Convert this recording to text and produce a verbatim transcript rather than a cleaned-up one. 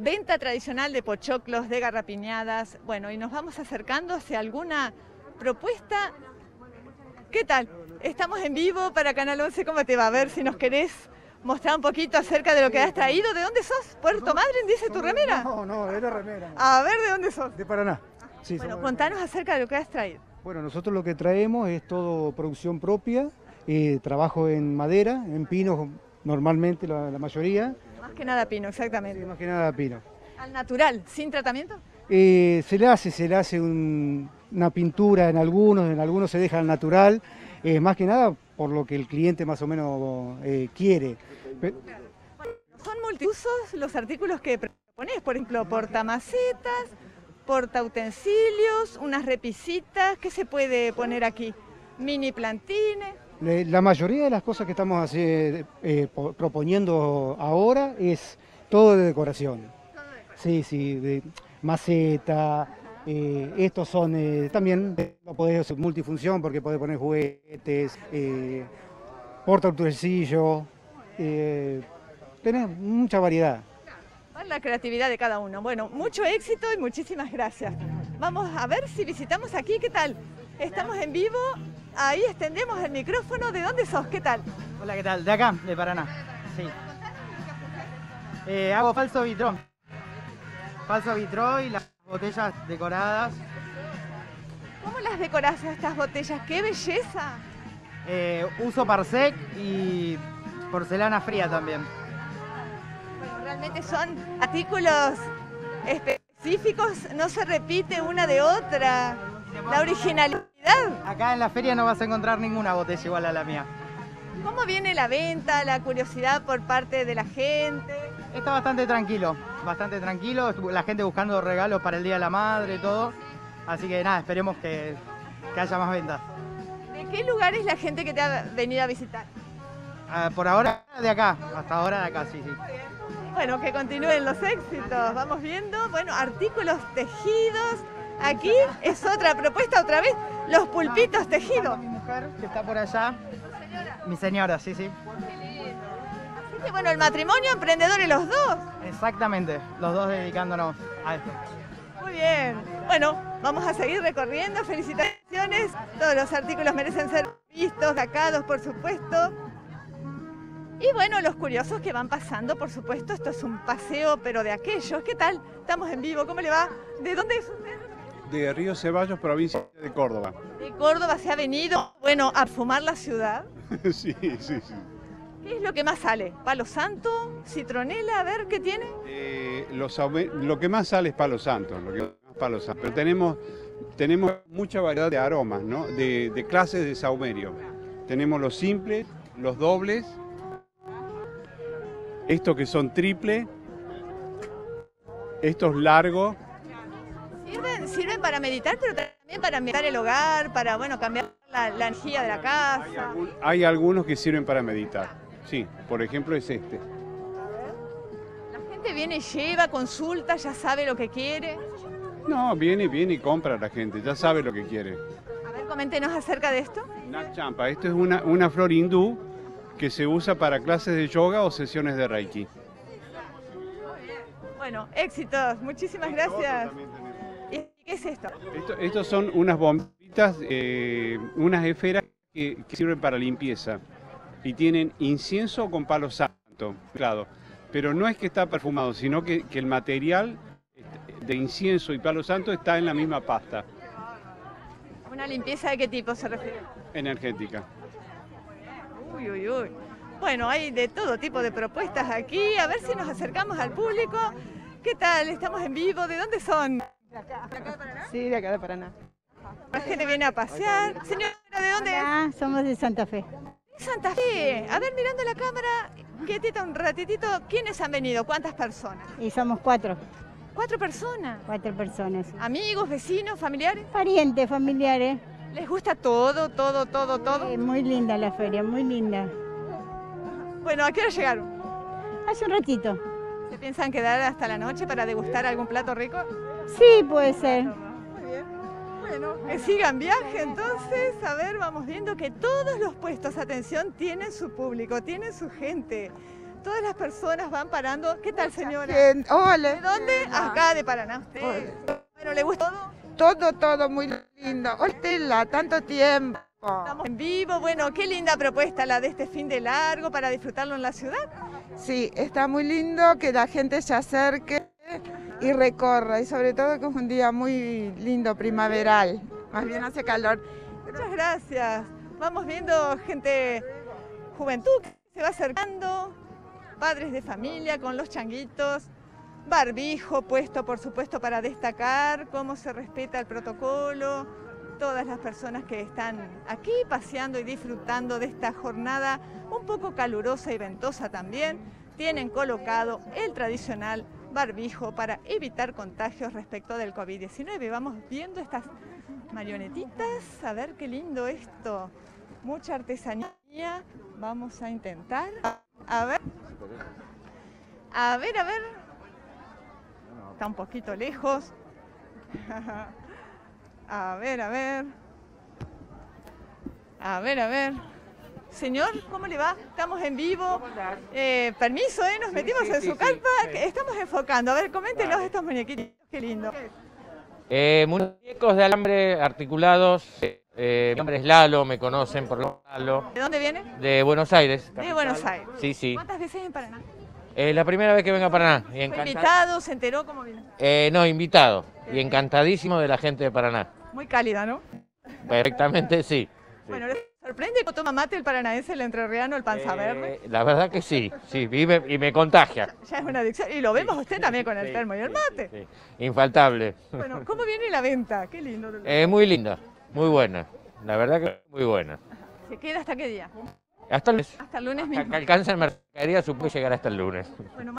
venta tradicional de pochoclos, de garrapiñadas. Bueno, y nos vamos acercando hacia alguna propuesta. ¿Qué tal? Estamos en vivo para Canal once, ¿cómo te va? A ver si nos querés mostrar un poquito acerca de lo que has traído. ¿De dónde sos? ¿Puerto Madryn dice tu remera? No, no, es la remera. A ver, ¿de dónde sos? De Paraná. Sí, bueno, contanos acerca de lo que has traído. Bueno, nosotros lo que traemos es todo producción propia, eh, trabajo en madera, en pino normalmente la, la mayoría. Más que nada pino, exactamente. Sí, más que nada pino. ¿Al natural, sin tratamiento? Eh, se le hace, se le hace un, una pintura en algunos, en algunos se deja al natural, eh, más que nada por lo que el cliente más o menos eh, quiere. Claro. Bueno, son multiusos los artículos que proponés, por ejemplo, portamacetas, portautensilios, unas repisitas. ¿Qué se puede poner aquí? Mini plantines. La mayoría de las cosas que estamos hacer, eh, proponiendo ahora es todo de decoración. Todo de decoración. Sí, sí, de maceta, eh, estos son eh, también podés hacer multifunción porque podés poner juguetes, eh, portautensilios, eh, tenés mucha variedad. La creatividad de cada uno. Bueno, mucho éxito y muchísimas gracias. Vamos a ver si visitamos aquí, ¿qué tal? Estamos en vivo, ahí extendemos el micrófono. ¿De dónde sos? ¿Qué tal? Hola, ¿qué tal? De acá, de Paraná. Sí. Eh, hago falso vitró. Falso vitró y las botellas decoradas. ¿Cómo las decorás estas botellas? ¡Qué belleza! Eh, uso parsec y porcelana fría también. Realmente son artículos específicos, no se repite una de otra, la originalidad. Acá en la feria no vas a encontrar ninguna botella igual a la mía. ¿Cómo viene la venta, la curiosidad por parte de la gente? Está bastante tranquilo, bastante tranquilo, la gente buscando regalos para el Día de la Madre y todo, así que nada, esperemos que, que haya más ventas. ¿De qué lugar es la gente que te ha venido a visitar? Uh, por ahora de acá, hasta ahora de acá, sí, sí. Bueno, que continúen los éxitos, vamos viendo, bueno, artículos tejidos, aquí es otra propuesta, otra vez, los pulpitos tejidos. Mi mujer, que está por allá, mi señora, sí, sí. Así que bueno, el matrimonio, emprendedores los dos. Exactamente, los dos dedicándonos a esto. Muy bien, bueno, vamos a seguir recorriendo, felicitaciones, todos los artículos merecen ser vistos, sacados, por supuesto. Y bueno, los curiosos que van pasando, por supuesto, esto es un paseo, pero de aquellos. ¿Qué tal? Estamos en vivo, ¿cómo le va? ¿De dónde es usted? De Río Ceballos, provincia de Córdoba. De Córdoba se ha venido, bueno, a fumar la ciudad. Sí, sí, sí. ¿Qué es lo que más sale? ¿Palo Santo? ¿Citronela? A ver, ¿qué tiene? Eh, los, lo que más sale es Palo Santo, lo que más Palo Santo. Pero tenemos, tenemos mucha variedad de aromas, ¿no? De, de clases de saumerio. Tenemos los simples, los dobles. Estos que son triple, estos largos. Sirven, sirven para meditar, pero también para meditar el hogar, para bueno cambiar la, la energía de la casa. Hay, algún, hay algunos que sirven para meditar, sí, por ejemplo es este. La gente viene, lleva, consulta, ya sabe lo que quiere. No, viene, viene y compra a la gente, ya sabe lo que quiere. A ver, coméntenos acerca de esto. Nag champa, esto es una, una flor hindú que se usa para clases de yoga o sesiones de reiki. Bueno, éxitos, muchísimas gracias. ¿Y qué es esto? Esto, estos son unas bombitas, eh, unas esferas que, que sirven para limpieza y tienen incienso con palo santo mezclado. Pero no es que está perfumado, sino que, que el material de incienso y palo santo está en la misma pasta. ¿Una limpieza de qué tipo se refiere? Energética. Uy, uy, uy. Bueno, hay de todo tipo de propuestas aquí, a ver si nos acercamos al público. ¿Qué tal? Estamos en vivo, ¿de dónde son? ¿De acá de Paraná? Sí, de acá de Paraná. La gente viene a pasear. Señora, ¿de dónde es? Somos de Santa Fe. Santa Fe. A ver, mirando la cámara, quietita un ratitito, ¿quiénes han venido? ¿Cuántas personas? Y somos cuatro. ¿Cuatro personas? Cuatro personas. ¿Amigos, vecinos, familiares? Parientes, familiares. ¿Les gusta todo, todo, todo, todo? Eh, muy linda la feria, muy linda. Bueno, ¿a qué hora llegaron? Hace un ratito. ¿Se piensan quedar hasta la noche para degustar algún plato rico? Sí, puede ser. Muy bien. Bueno, que sigan viaje entonces. A ver, vamos viendo que todos los puestos, atención, tienen su público, tienen su gente. todas las personas van parando. ¿Qué tal, señora? Bien. Hola. ¿De dónde? Hola. Acá, de Paraná. Sí. Bueno, ¿le gusta todo? Todo, todo muy lindo. Hola, tanto tiempo. Estamos en vivo. Bueno, qué linda propuesta la de este fin de largo para disfrutarlo en la ciudad. Sí, está muy lindo que la gente se acerque y recorra, y sobre todo que es un día muy lindo, primaveral, más bien hace calor. Muchas gracias. Vamos viendo gente, juventud que se va acercando, padres de familia con los changuitos, barbijo puesto por supuesto para destacar cómo se respeta el protocolo, todas las personas que están aquí paseando y disfrutando de esta jornada un poco calurosa y ventosa también, tienen colocado el tradicional barbijo para evitar contagios respecto del COVID diecinueve. Vamos viendo estas marionetitas, a ver qué lindo esto. Mucha artesanía, vamos a intentar. A ver, a ver, a ver. Está un poquito lejos. A ver, a ver. A ver, a ver. Señor, ¿cómo le va? Estamos en vivo. Eh, permiso, ¿eh? Nos metimos sí, sí, en su sí, carpa. Sí. Estamos enfocando. A ver, coméntenos vale. Estos muñequitos. Qué lindo. Eh, muñecos de alambre articulados. Eh, mi nombre es Lalo, me conocen por Lalo. ¿De dónde viene? De Buenos Aires. Capital. De Buenos Aires. Sí, sí. ¿Cuántas veces en Paraná? Eh, la primera vez que vengo a Paraná. Y ¿invitado? ¿Se enteró cómo vino? Eh, no, invitado. Y encantadísimo de la gente de Paraná. Muy cálida, ¿no? Perfectamente, sí. Bueno, ¿sorprende que toma mate el paranaense, el entrerriano, el panza eh, verde? La verdad que sí, sí, vive y me contagia. Ya, ya es una adicción, y lo vemos sí, usted también con el sí, termo y el mate. Sí, sí. Infaltable. Bueno, ¿cómo viene la venta? Qué lindo. Eh, muy linda, muy buena, la verdad que muy buena. ¿Se queda hasta qué día? Hasta el lunes. Hasta el lunes mismo. Hasta que alcanza en mercadería, supongo llegar hasta el lunes. Bueno,